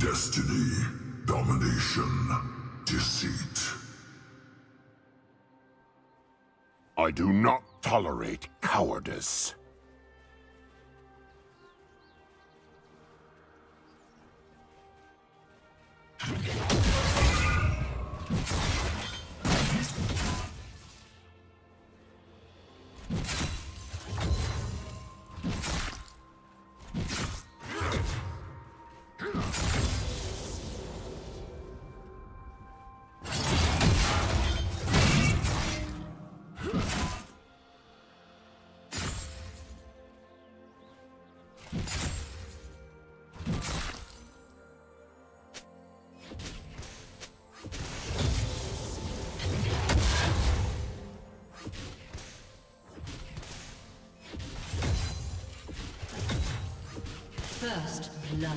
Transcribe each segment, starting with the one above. Destiny, domination, deceit. I do not tolerate cowardice. First blood.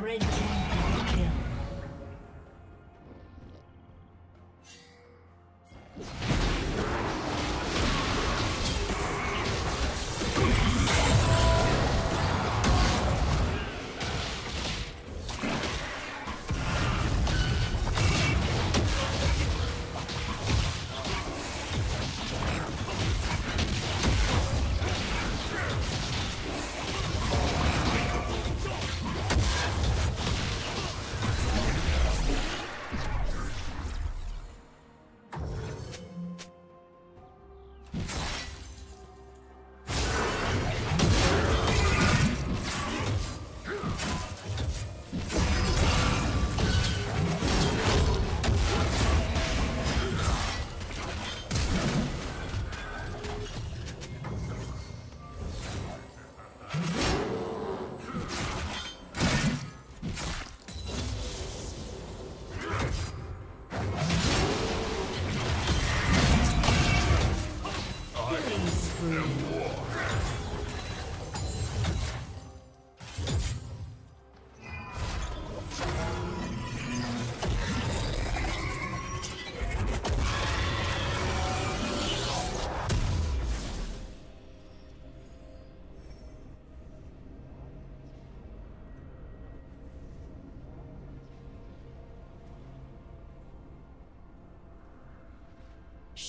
Red team double kill.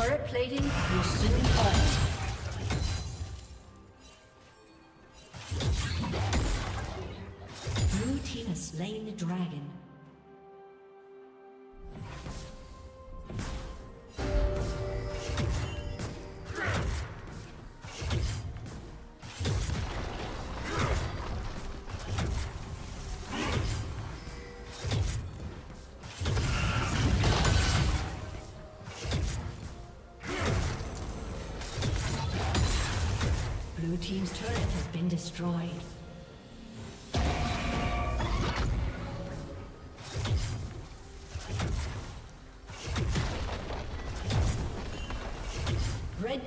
Turret plating will soon fall. Blue team has slain the dragon. Blue team's turret has been destroyed. Red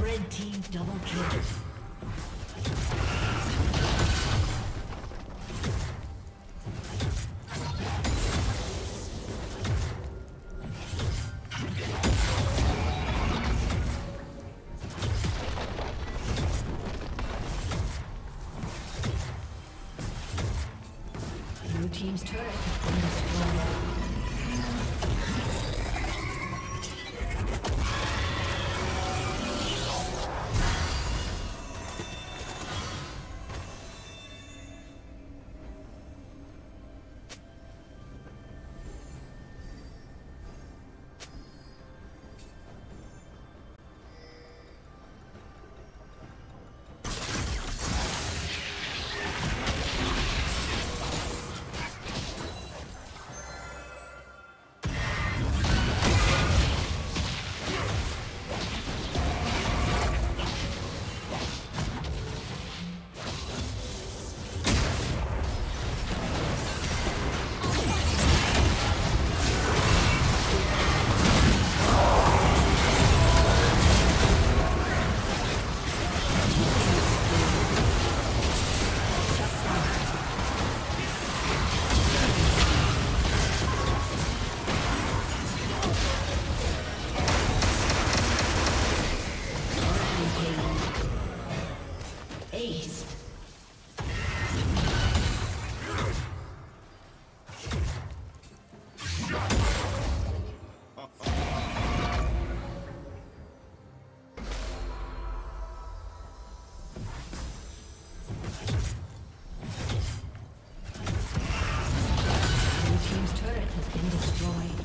Red team double kill. Team's turret has been destroyed.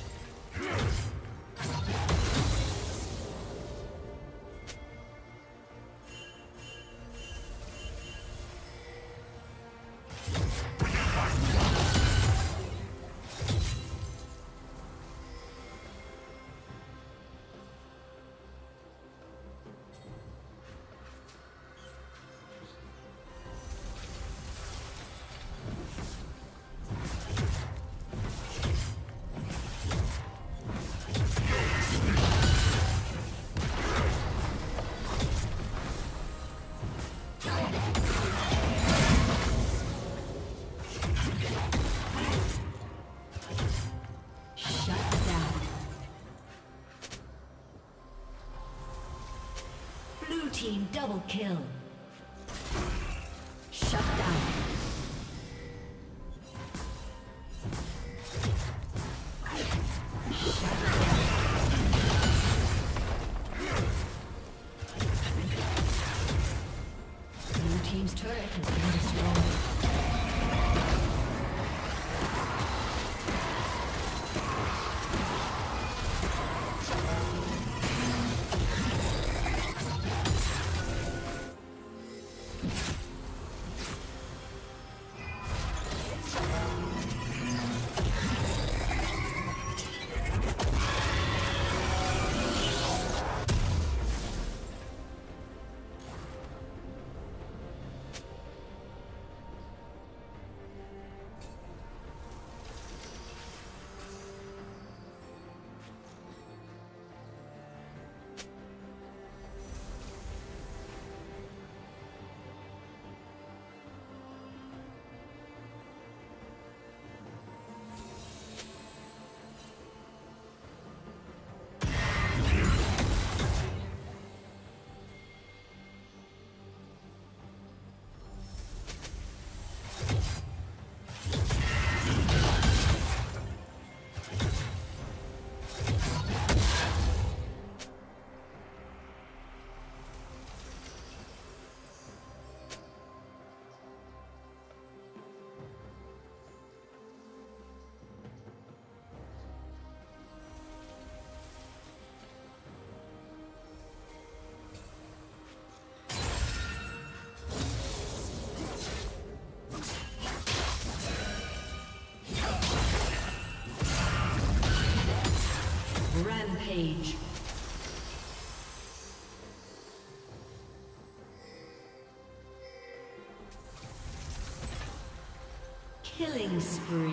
Double kill. Shut down. Page. Killing spree.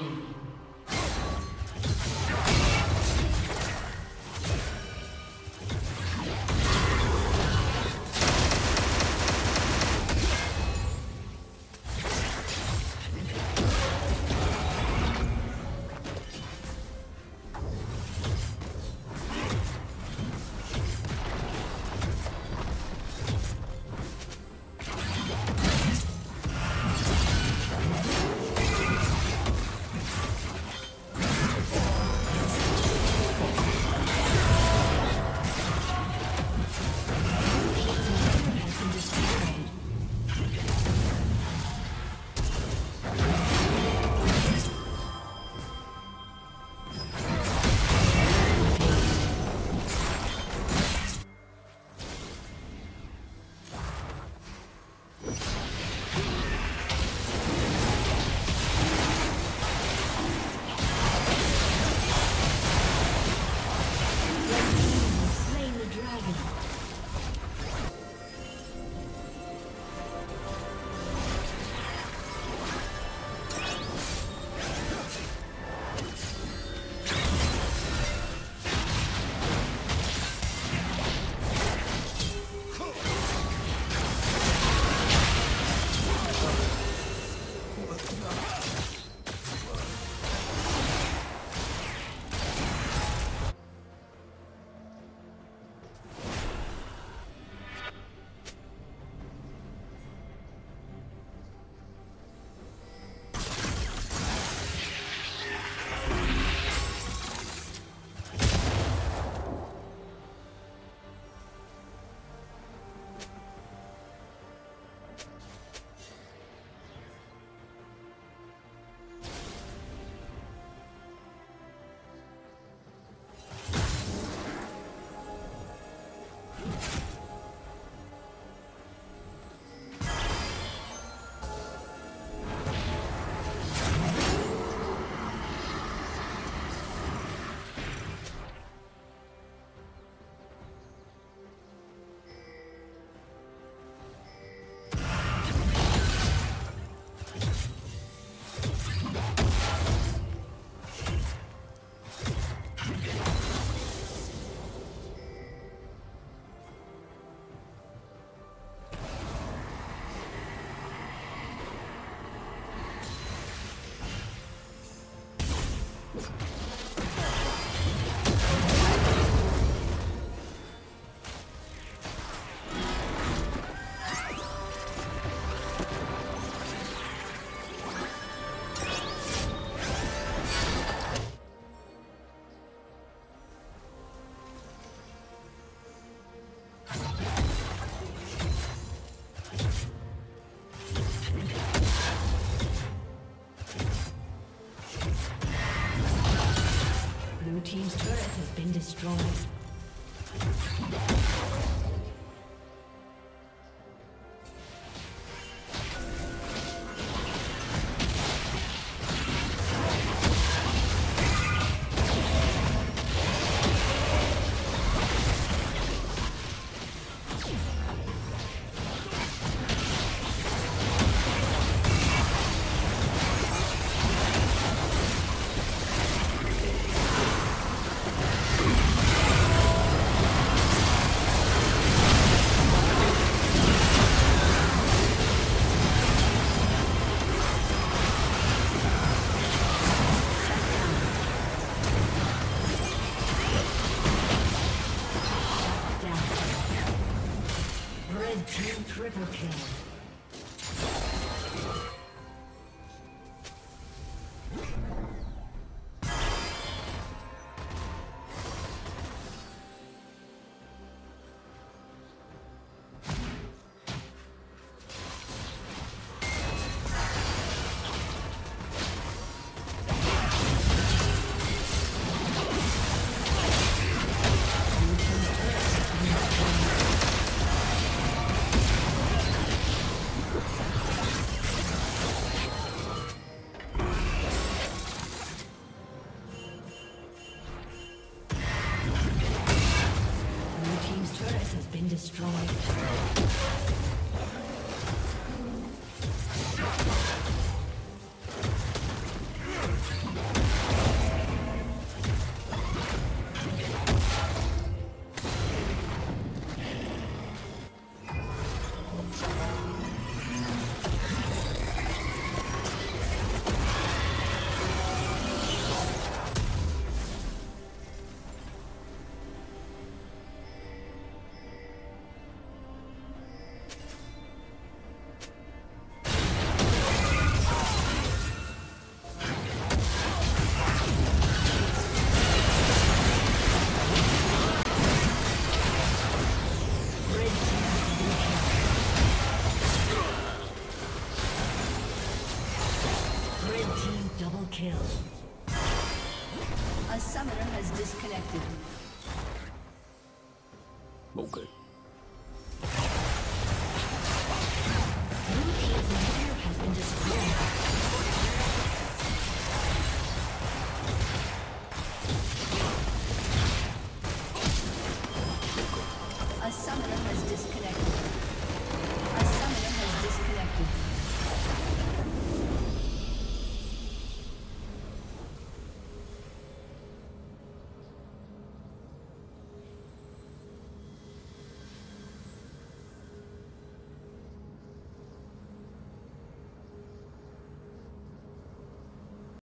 team's turret has been destroyed. Triple kill. Kill. A summoner has disconnected. Okay.